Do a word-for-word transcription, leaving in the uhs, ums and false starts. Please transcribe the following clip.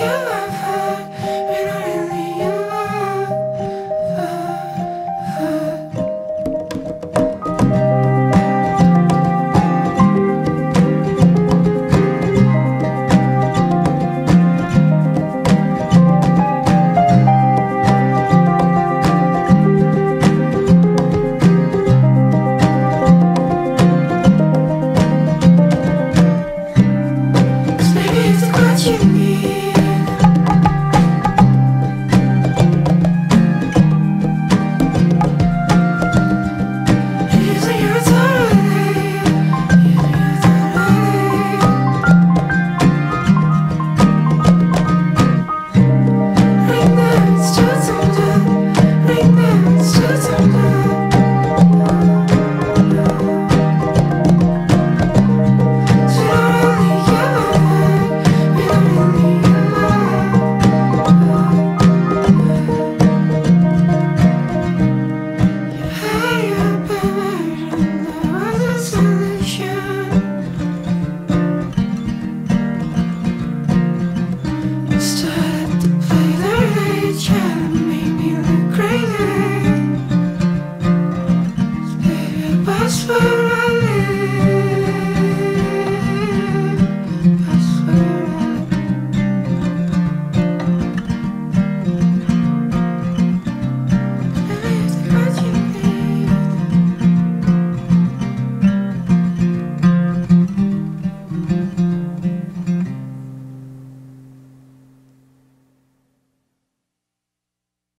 you.